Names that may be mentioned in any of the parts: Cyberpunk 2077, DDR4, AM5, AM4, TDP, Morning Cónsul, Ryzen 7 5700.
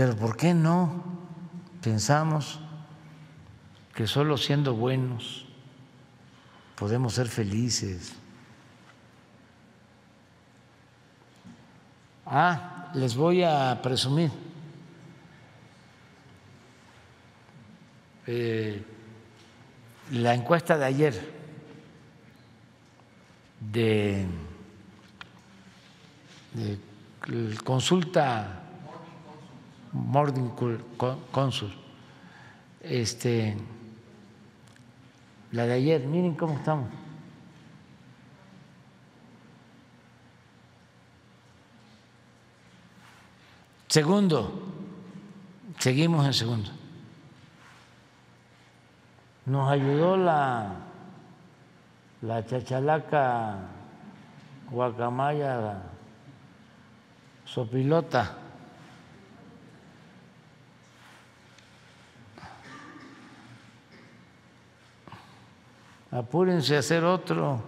Pero ¿por qué no pensamos que solo siendo buenos podemos ser felices? Ah, les voy a presumir. La encuesta de ayer de consulta Morning Cónsul, la de ayer, miren cómo estamos. Segundo, seguimos en segundo. Nos ayudó la chachalaca guacamaya sopilota. Apúrense a hacer otro.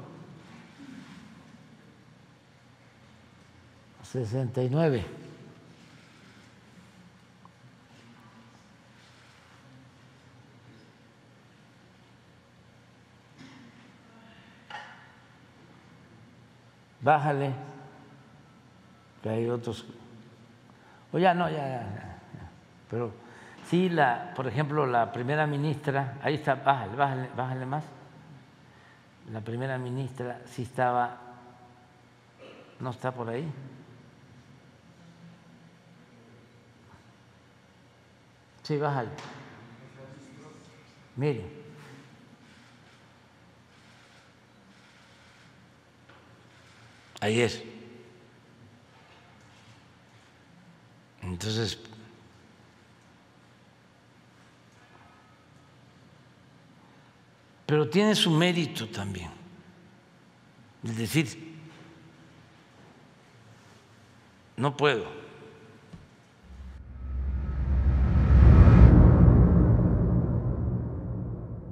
69. Bájale, que hay otros. O ya no, ya. Pero sí, por ejemplo, la primera ministra, ahí está, bájale más. La primera ministra sí estaba, ¿no está por ahí? Sí, bájale. Mire. Ayer. Entonces, pero tiene su mérito también. Es decir, no puedo.